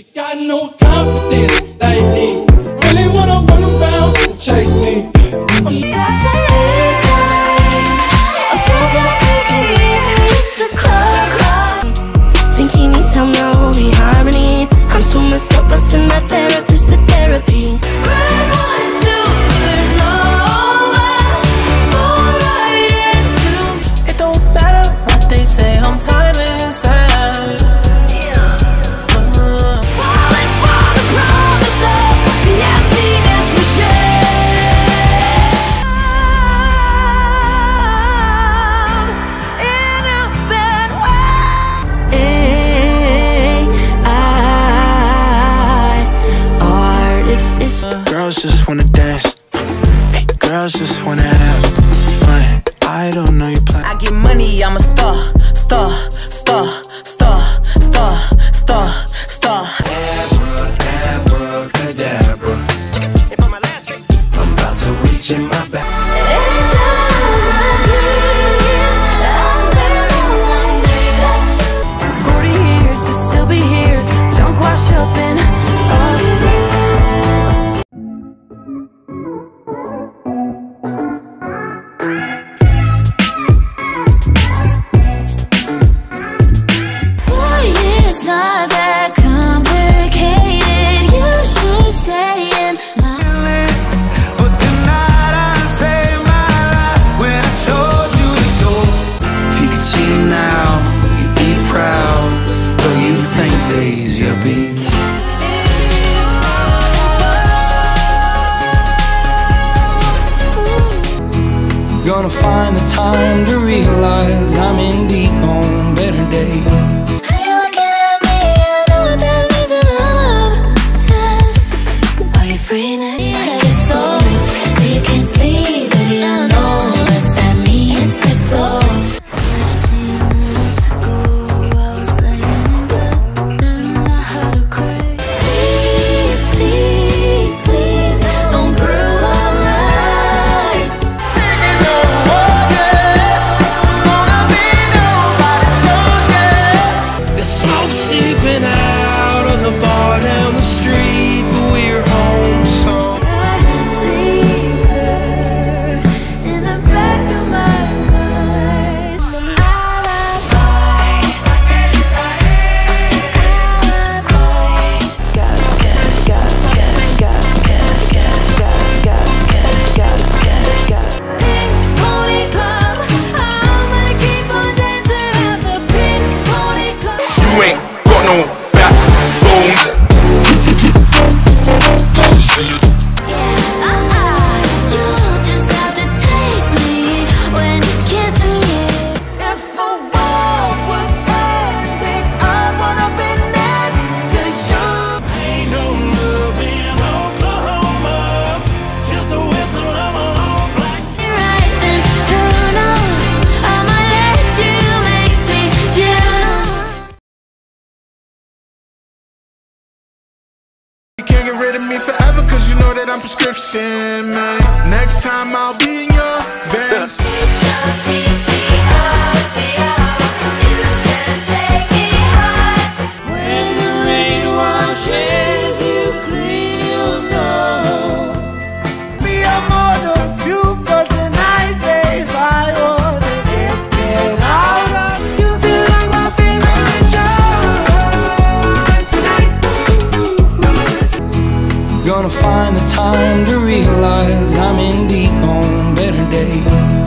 you got no confidence like me. Really wanna run around and chase me. I'm tough to live by. I feel that you it's the club. Thinking you tell me we'll be harmony. I'm so messed up, I send my therapist to therapy. Girls just wanna dance, hey, girls just wanna have fun. I don't know your plan. I get money, I'm a star, star, star, star, star, star, star. Abra, cadabra. If I'm my last trick, I'm about to reach in my back. In 40 years, you'll still be here. Don't wash up in us. Gonna find the time to realize I'm in deep on better days. How you looking at me? I know what that means, and I'm obsessed. Are you free now? Yeah, it's so, so you can't sleep, baby. I know that's that me espresso. 15 minutes ago, I was laying in bed, and I heard her cry. Please, please, please, don't throw all night. Get rid of me forever, cause you know that I'm prescription, man. Next time I'll be in your veins. You can take me out. When the rain washes you clean, you know. Me, I'm on a few, but tonight, babe, I wanna get out of. You feel like my favorite child tonight. Gonna find the time to realize I'm in deep on better days.